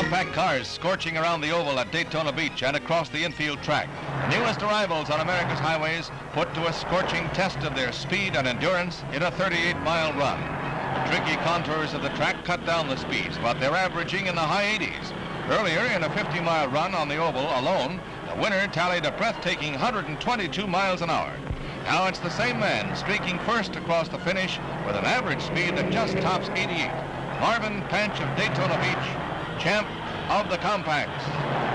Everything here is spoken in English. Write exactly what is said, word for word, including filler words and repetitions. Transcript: Compact cars scorching around the oval at Daytona Beach and across the infield track. The newest arrivals on America's highways put to a scorching test of their speed and endurance in a thirty-eight mile run. Tricky contours of the track cut down the speeds, but they're averaging in the high eighties. Earlier, in a fifty mile run on the oval alone, the winner tallied a breathtaking one hundred twenty-two miles an hour. Now it's the same man streaking first across the finish with an average speed that just tops eighty-eight. Marvin Panch of Daytona Beach, champ of the compacts.